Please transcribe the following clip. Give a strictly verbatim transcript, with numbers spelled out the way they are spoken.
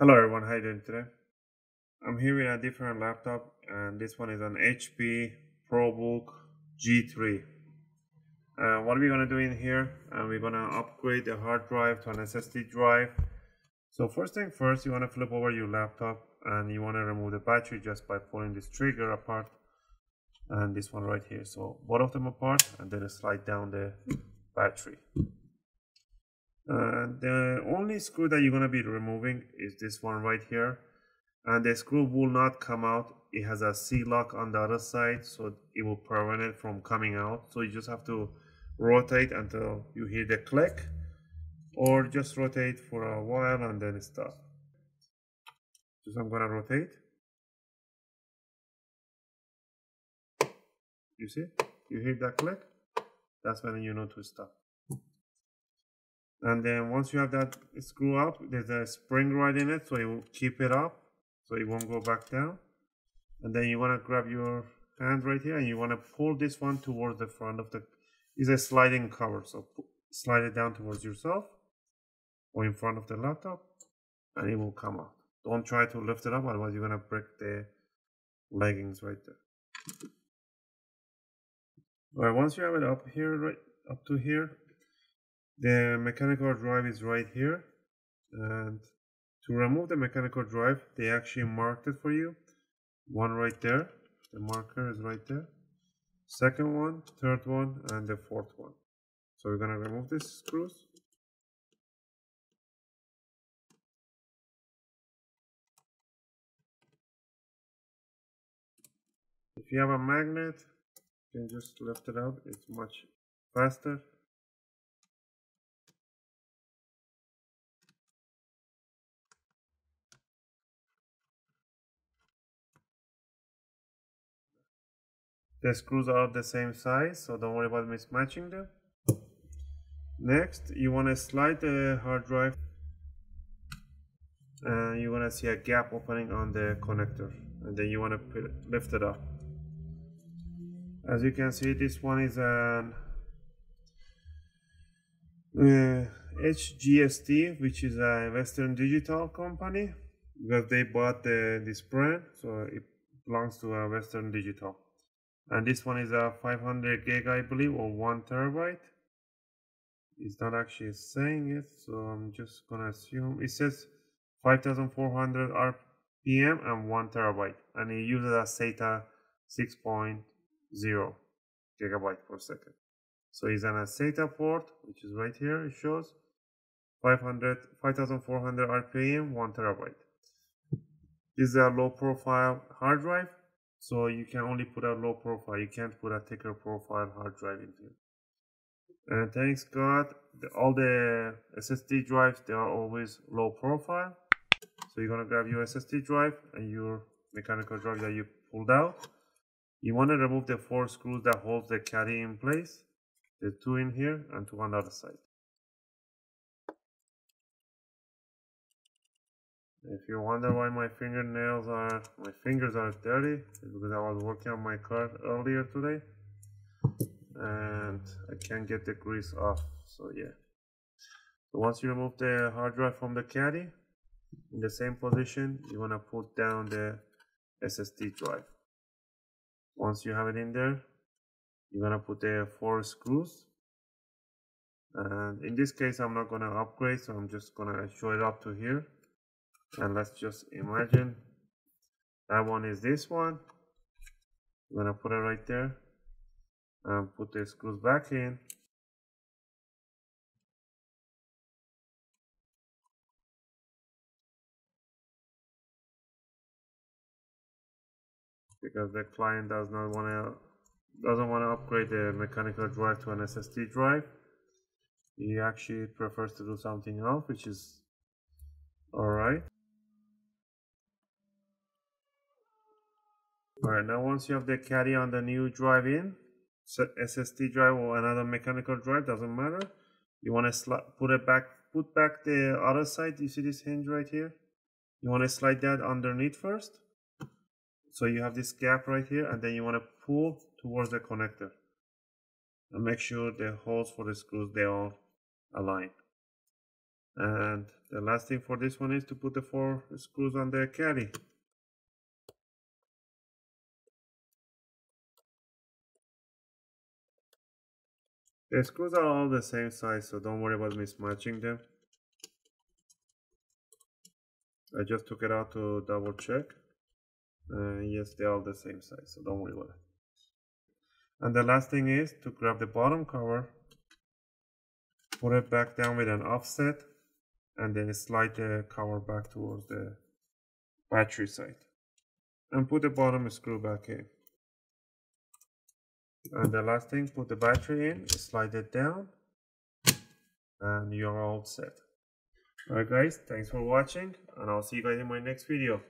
Hello everyone, how are you doing today? I'm here with a different laptop, and this one is an H P ProBook G three. Uh, what we're going to do in here, uh, we're going to upgrade the hard drive to an S S D drive. So first thing first, you want to flip over your laptop and you want to remove the battery just by pulling this trigger apart and this one right here. So both of them apart and then slide down the battery. Uh, the only screw that you're going to be removing is this one right here, and the screw will not come out. It has a C-lock on the other side, so it will prevent it from coming out. So you just have to rotate until you hear the click, or just rotate for a while and then stop. Just I'm going to rotate. You see? You hear that click? That's when you know to stop. And then once you have that screw up, there's a spring right in it, so it will keep it up, so it won't go back down. And then you want to grab your hand right here, and you want to pull this one towards the front of the. It's a sliding cover, so slide it down towards yourself or in front of the laptop, and it will come out. Don't try to lift it up, otherwise you're gonna break the leggings right there. All right, once you have it up here, right up to here. The mechanical drive is right here, and to remove the mechanical drive, they actually marked it for you. One right there, the marker is right there. Second one, third one, and the fourth one. So we're gonna remove these screws. If you have a magnet, you can just lift it up, it's much faster. The screws are the same size, so don't worry about mismatching them. Next, you want to slide the hard drive, and you're going to see a gap opening on the connector, and then you want to lift it up. As you can see, this one is an uh, H G S T, which is a Western Digital company, because they bought the, this brand, so it belongs to a Western Digital. And this one is a five hundred gig, I believe, or one terabyte. It's not actually saying it, so I'm just gonna assume it says five thousand four hundred R P M and one terabyte, and it uses a SATA six point zero gigabyte per second. So it's on a SATA port, which is right here. It shows five thousand four hundred R P M, one terabyte. This is a low-profile hard drive. So you can only put a low profile, you can't put a thicker profile hard drive in here. And thanks God, the, all the S S D drives, they are always low profile. So you're going to grab your S S D drive and your mechanical drive that you pulled out. You want to remove the four screws that hold the caddy in place. There's two in here and two on the other side. If you wonder why my fingernails are, my fingers are dirty, it's because I was working on my car earlier today, and I can't get the grease off, so yeah. So once you remove the hard drive from the caddy, in the same position, you want to put down the S S D drive. Once you have it in there, you're going to put the four screws. And in this case, I'm not going to upgrade, so I'm just going to show it up to here. And let's just imagine that one is this one. I'm gonna put it right there and put the screws back in. Because the client does not wanna doesn't wanna upgrade the mechanical drive to an S S D drive. He actually prefers to do something else, which is alright. Alright, now once you have the caddy on the new drive in, S S D drive or another mechanical drive, doesn't matter. You want to put it back, put back the other side. You see this hinge right here? You want to slide that underneath first. So you have this gap right here, and then you want to pull towards the connector. And make sure the holes for the screws, they all align. And the last thing for this one is to put the four screws on the carry. The screws are all the same size, so don't worry about mismatching them. I just took it out to double check. Uh, yes, they are all the same size, so don't worry about it. And the last thing is to grab the bottom cover, put it back down with an offset, and then slide the cover back towards the battery side. And put the bottom screw back in. And the last thing, put the battery in, slide it down, and you're all set. Alright guys, thanks for watching, and I'll see you guys in my next video.